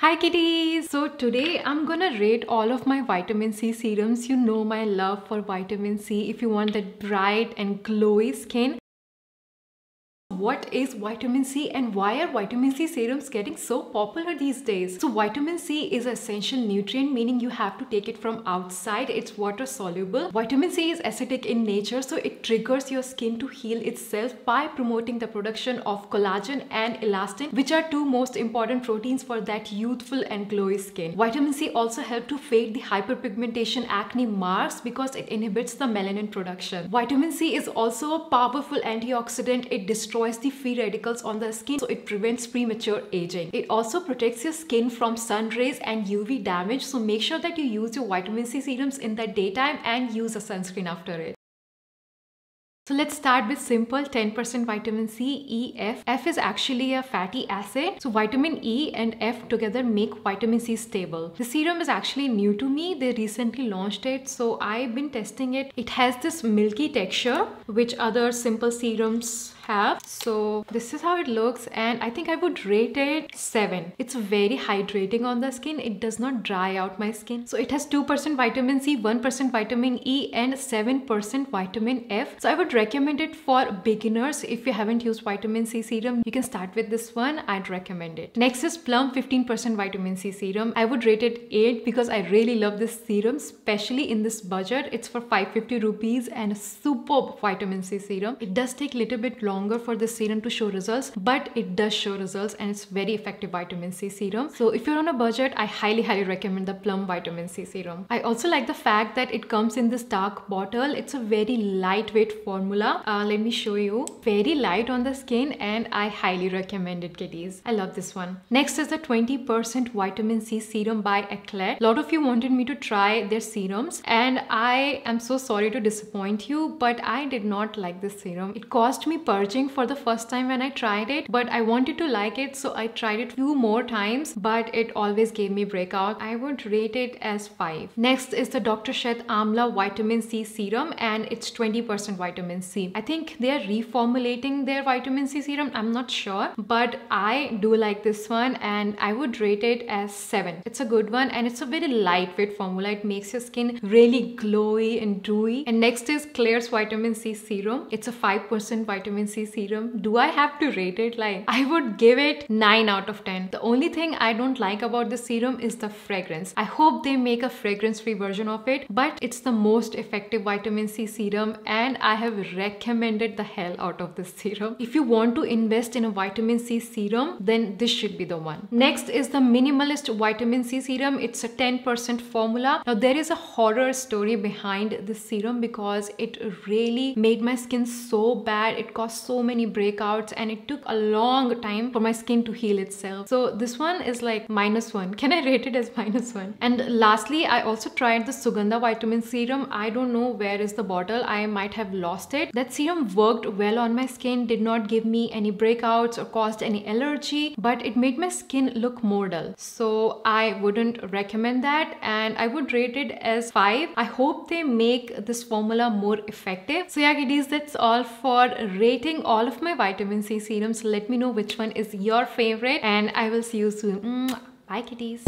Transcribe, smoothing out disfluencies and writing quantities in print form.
Hi kitties! So today I'm gonna rate all of my vitamin C serums. You know my love for vitamin C. If you want that bright and glowy skin. What is vitamin C and why are vitamin C serums getting so popular these days? So vitamin C is an essential nutrient, meaning you have to take it from outside. It's water soluble. Vitamin C is acidic in nature, so it triggers your skin to heal itself by promoting the production of collagen and elastin, which are two most important proteins for that youthful and glowy skin. Vitamin C also helps to fade the hyperpigmentation acne marks because it inhibits the melanin production. Vitamin C is also a powerful antioxidant. It destroys the free radicals on the skin, so it prevents premature aging. It also protects your skin from sun rays and UV damage, so make sure that you use your vitamin C serums in the daytime and use a sunscreen after it. So let's start with simple 10% vitamin C, E, F. F is actually a fatty acid. So vitamin E and F together make vitamin C stable. The serum is actually new to me. They recently launched it, so I've been testing it. It has this milky texture, which other simple serums have. So this is how it looks, and I think I would rate it 7. It's very hydrating on the skin. It does not dry out my skin. So it has 2% vitamin C, 1% vitamin E, and 7% vitamin F. So I would recommend it for beginners. If you haven't used vitamin C serum, you can start with this one. I'd recommend it. Next is Plum 15% vitamin C serum. I would rate it 8 because I really love this serum, especially in this budget. It's for 550 rupees and a superb vitamin C serum. It does take a little bit longer for the serum to show results, but it does show results, and it's very effective vitamin C serum. So if you're on a budget, I highly recommend the Plum vitamin C serum. I also like the fact that it comes in this dark bottle. It's a very lightweight form. Let me show you. Very light on the skin, and I highly recommend it, kitties. I love this one. Next is the 20% vitamin C serum by Eclair. A lot of you wanted me to try their serums, and I am so sorry to disappoint you, but I did not like this serum. It caused me purging for the first time when I tried it, but I wanted to like it, so I tried it few more times, but it always gave me breakout. I would rate it as 5. Next is the Dr. Sheth's Amla vitamin C serum, and it's 20% vitamin C. I think they are reformulating their vitamin C serum. I'm not sure, but I do like this one, and I would rate it as 7. It's a good one, and it's a very lightweight formula. It makes your skin really glowy and dewy. And next is Klairs vitamin C serum. It's a 5% vitamin C serum. Do I have to rate it? Like, I would give it 9 out of 10. The only thing I don't like about this serum is the fragrance. I hope they make a fragrance-free version of it, but it's the most effective vitamin C serum, and I have recommended the hell out of this serum. If you want to invest in a vitamin C serum, then this should be the one. Next is the Minimalist vitamin C serum. It's a 10% formula. Now there is a horror story behind this serum because it really made my skin so bad. It caused so many breakouts, and it took a long time for my skin to heal itself. So this one is like -1. Can I rate it as -1? And lastly, I also tried the Suganda vitamin serum. I don't know where is the bottle. I might have lost it. That serum worked well on my skin, did not give me any breakouts or caused any allergy, but it made my skin look more dull. So I wouldn't recommend that, and I would rate it as 5. I hope they make this formula more effective. So yeah, kiddies, that's all for rating all of my vitamin C serums. Let me know which one is your favorite, and I will see you soon. Bye kitties.